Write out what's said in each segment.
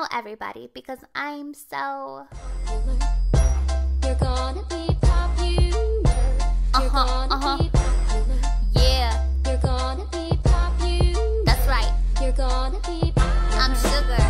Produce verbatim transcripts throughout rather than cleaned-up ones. know everybody because I'm so... You're gonna be popular. Uh-huh, uh-huh. Yeah. You're gonna be popular. That's right. You're gonna be popular. I'm Sugar.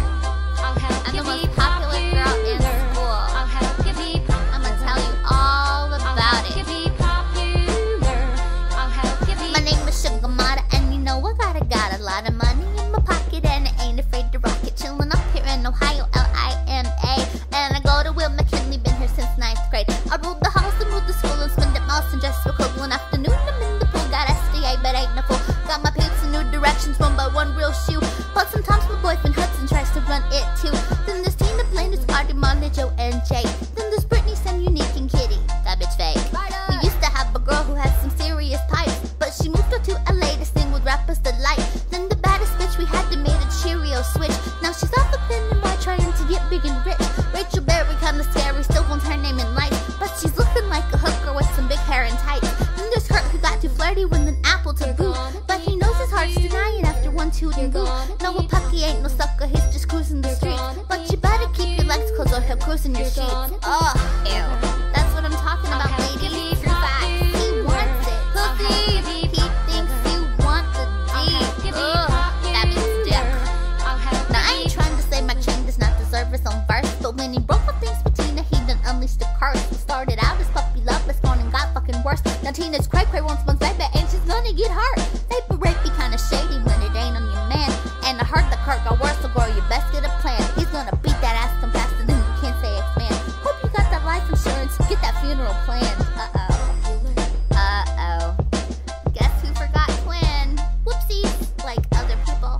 I'll help you be popular. I'm the most popular girl in school. I'll help you be popular. I'm gonna tell you all about it. I'll help you be popular. I'll help you be. My name is Sugar Mata, and you know I gotta got a lot of money in my pocket, and I ain't afraid to rock it. Chillin' up here in Ohio, L I M A, and I go to Will McKinley. Been here since ninth grade. I ruled the house and ruled the school and spent it mouse and dressed for cool. One afternoon I'm in the pool, got S D A but ain't no fool. Got my pants in New Directions, one by one, Will Schue. But sometimes my boy Finn Hudson tries to run it too. Then there's Tina, Blaine, there's Artie, Mona, Joe, and Jay. Then there's Brittany, Sam, Unique, and Kitty. That bitch fake. We used to have a girl who had some serious pipes, but she moved her to L A to sing with Rappers Delight. Then the baddest bitch we had to made a Cheerio switch. Now she's off the pin and why trying to get big and rich. Rachel Berry kinda scary, still wants her name in lights, but she's looking like a hooker with some big hair and tights. Then there's Kurt who got too flirty with an apple to boot, but he knows his heart's denying after one, two, and boot. No, a pucky ain't no sucker, he's just cruising the street, but you better keep your legs closed or he'll cruise in your sheets. Oh, ew. That's what I'm talking about, ladies. On verse, but when he broke up things with Tina, he done unleashed a curse. It started out as puppy love, it's gone and got fucking worse. Now Tina's cray cray wants one's baby, and she's gonna get hurt. Vapor rape be kinda shady when it ain't on your man, and I heard the Kurt got worse, so girl, you best get a plan. He's gonna beat that ass some faster than you can't say expand. Hope you got that life insurance, get that funeral planned. Uh oh, uh oh. Guess who forgot Quinn? Whoopsies, like other people.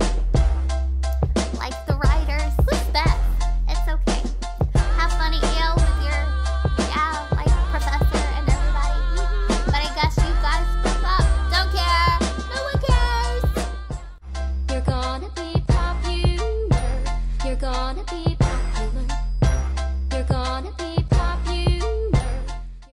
Gonna be